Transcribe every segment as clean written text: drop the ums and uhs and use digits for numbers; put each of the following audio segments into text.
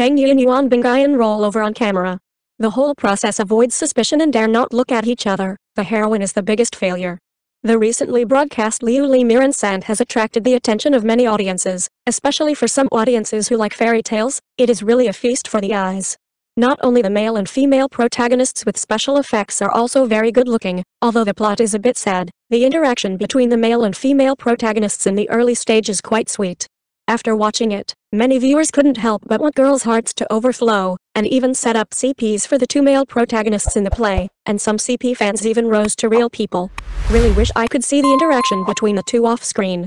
Cheng Yi and Yuan Bingyan roll over on camera. The whole process avoids suspicion and dare not look at each other. The heroine is the biggest failure. The recently broadcast Liu Li Miran San has attracted the attention of many audiences, especially for some audiences who like fairy tales. It is really a feast for the eyes. Not only the male and female protagonists with special effects are also very good looking, although the plot is a bit sad. The interaction between the male and female protagonists in the early stage is quite sweet. After watching it, many viewers couldn't help but want girls' hearts to overflow, and even set up CPs for the two male protagonists in the play, and some CP fans even rose to real people. Really wish I could see the interaction between the two off-screen!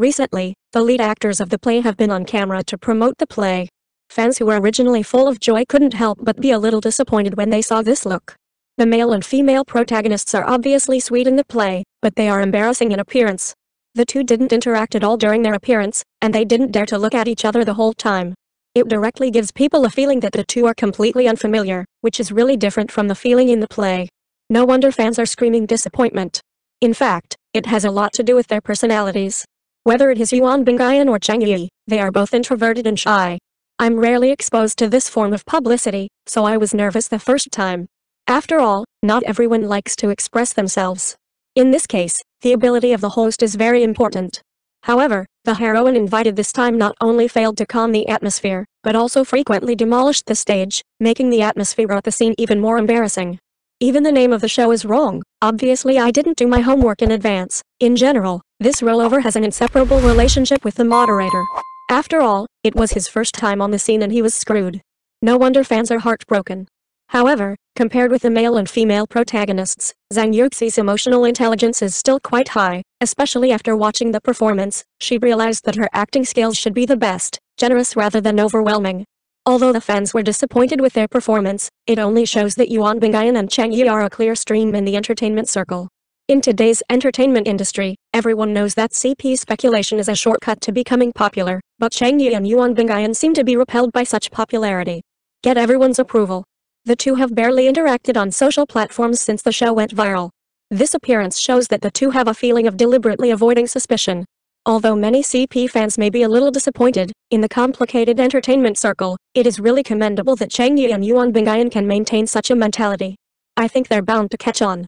Recently, the lead actors of the play have been on camera to promote the play. Fans who were originally full of joy couldn't help but be a little disappointed when they saw this look. The male and female protagonists are obviously sweet in the play, but they are embarrassing in appearance. The two didn't interact at all during their appearance, and they didn't dare to look at each other the whole time. It directly gives people a feeling that the two are completely unfamiliar, which is really different from the feeling in the play. No wonder fans are screaming disappointment. In fact, it has a lot to do with their personalities. Whether it is Yuan Bingyan or Cheng Yi, they are both introverted and shy. I'm rarely exposed to this form of publicity, so I was nervous the first time. After all, not everyone likes to express themselves. In this case, the ability of the host is very important. However, the heroine invited this time not only failed to calm the atmosphere, but also frequently demolished the stage, making the atmosphere at the scene even more embarrassing. Even the name of the show is wrong. Obviously, I didn't do my homework in advance. In general, this rollover has an inseparable relationship with the moderator. After all, it was his first time on the scene and he was screwed. No wonder fans are heartbroken. However, compared with the male and female protagonists, Zhang Yuxi's emotional intelligence is still quite high, especially after watching the performance. She realized that her acting skills should be the best, generous rather than overwhelming. Although the fans were disappointed with their performance, it only shows that Yuan Bingyan and Cheng Yi are a clear stream in the entertainment circle. In today's entertainment industry, everyone knows that CP speculation is a shortcut to becoming popular, but Cheng Yi and Yuan Bingyan seem to be repelled by such popularity. Get everyone's approval. The two have barely interacted on social platforms since the show went viral. This appearance shows that the two have a feeling of deliberately avoiding suspicion. Although many CP fans may be a little disappointed, in the complicated entertainment circle, it is really commendable that Cheng Yi and Yuan Bingyan can maintain such a mentality. I think they're bound to catch on.